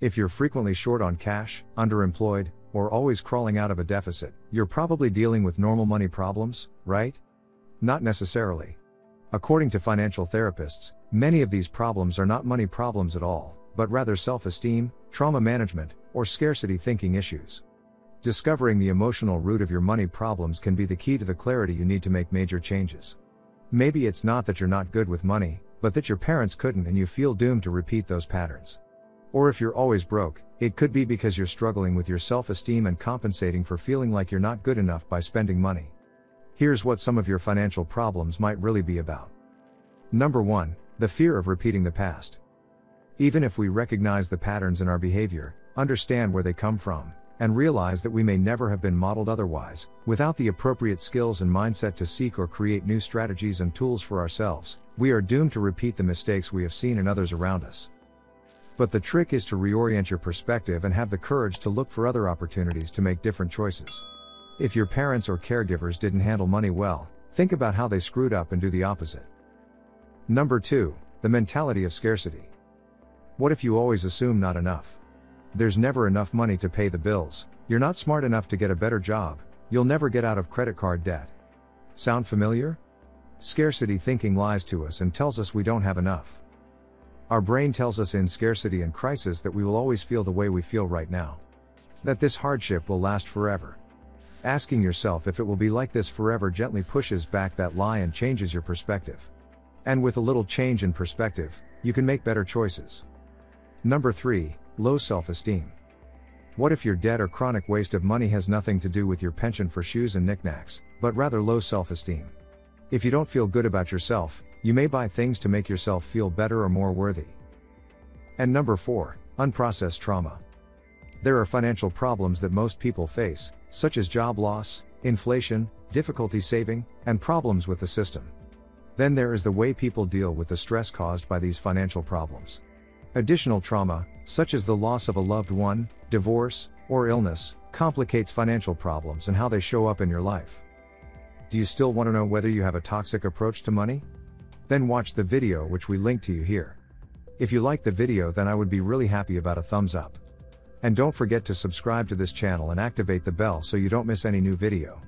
If you're frequently short on cash, underemployed, or always crawling out of a deficit, you're probably dealing with normal money problems, right? Not necessarily. According to financial therapists, many of these problems are not money problems at all, but rather self-esteem, trauma management, or scarcity thinking issues. Discovering the emotional root of your money problems can be the key to the clarity you need to make major changes. Maybe it's not that you're not good with money, but that your parents couldn't and you feel doomed to repeat those patterns. Or if you're always broke, it could be because you're struggling with your self-esteem and compensating for feeling like you're not good enough by spending money. Here's what some of your financial problems might really be about. Number 1, the fear of repeating the past. Even if we recognize the patterns in our behavior, understand where they come from, and realize that we may never have been modeled otherwise, without the appropriate skills and mindset to seek or create new strategies and tools for ourselves, we are doomed to repeat the mistakes we have seen in others around us. But the trick is to reorient your perspective and have the courage to look for other opportunities to make different choices. If your parents or caregivers didn't handle money well, think about how they screwed up and do the opposite. Number 2, the mentality of scarcity. What if you always assume not enough? There's never enough money to pay the bills, you're not smart enough to get a better job, you'll never get out of credit card debt. Sound familiar? Scarcity thinking lies to us and tells us we don't have enough. Our brain tells us in scarcity and crisis that we will always feel the way we feel right now. That this hardship will last forever. Asking yourself if it will be like this forever gently pushes back that lie and changes your perspective. And with a little change in perspective, you can make better choices. Number 3, low self-esteem. What if your debt or chronic waste of money has nothing to do with your penchant for shoes and knickknacks, but rather low self-esteem? If you don't feel good about yourself, you may buy things to make yourself feel better or more worthy. And number 4, unprocessed trauma. There are financial problems that most people face, such as job loss, inflation, difficulty saving, and problems with the system. Then there is the way people deal with the stress caused by these financial problems. Additional trauma, such as the loss of a loved one, divorce, or illness, complicates financial problems and how they show up in your life. Do you still want to know whether you have a toxic approach to money? Then watch the video which we link to you here. If you like the video, then I would be really happy about a thumbs up. And don't forget to subscribe to this channel and activate the bell so you don't miss any new video.